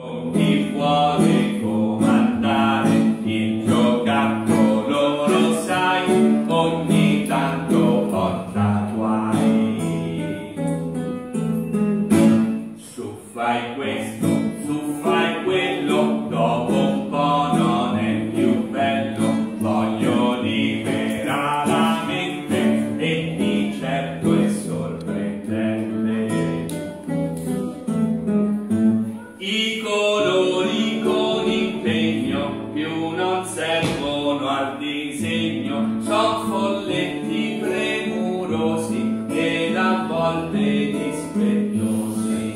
Con chi vuole comandare il giocattolo, lo sai, ogni tanto porta guai. Su fai questo, su fai quello, dopo un po' non è più bello. Voglio liberare la mente e di certo è sorprendente. I colori con impegno più non servono al disegno, sono folletti premurosi ed a volte dispettosi.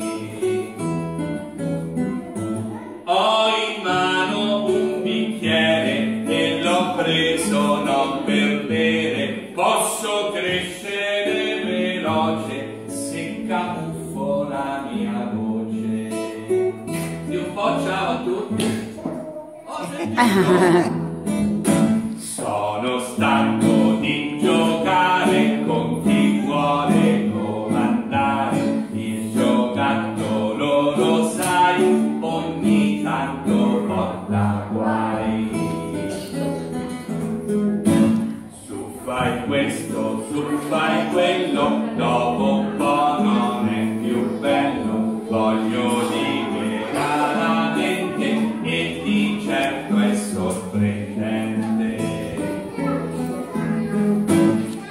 Ho in mano un bicchiere e l'ho preso non per bere, posso crescere veloce se camuffo la mia voce. Ciao a tutti. Sono stanco di giocare con chi vuole comandare il giocattolo, lo sai, ogni tanto porta guai. Su fai questo, su fai quello, dopo un po' non è più bello. Voglio liberare la mente e di certo è sorprendente.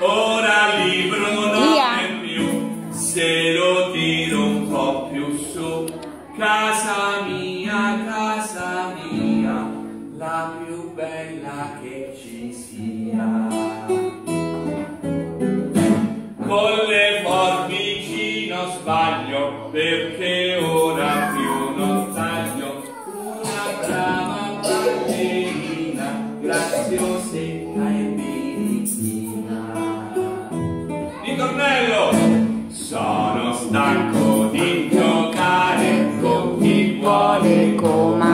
Ora il libro non è più, se lo tiro un po' più su, casa mia, la più bella che ci sia. Con le forbici non sbaglio, perché ora più non taglio, una brava ballerina, graziosetta e birichina. Ritornello! Sono stanco di giocare con chi vuole comandare.